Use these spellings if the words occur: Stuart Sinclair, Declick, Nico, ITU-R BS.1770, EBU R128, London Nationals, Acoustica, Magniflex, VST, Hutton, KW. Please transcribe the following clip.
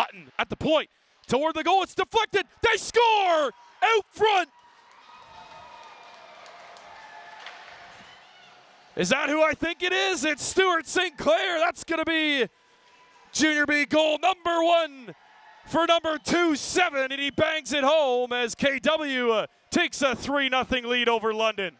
Hutton at the point toward the goal. It's deflected. They score out front. Is that who I think it is? It's Stuart Sinclair. That's going to be Junior B goal number 1 for number 27, and he bangs it home as KW takes a 3-0 lead over London.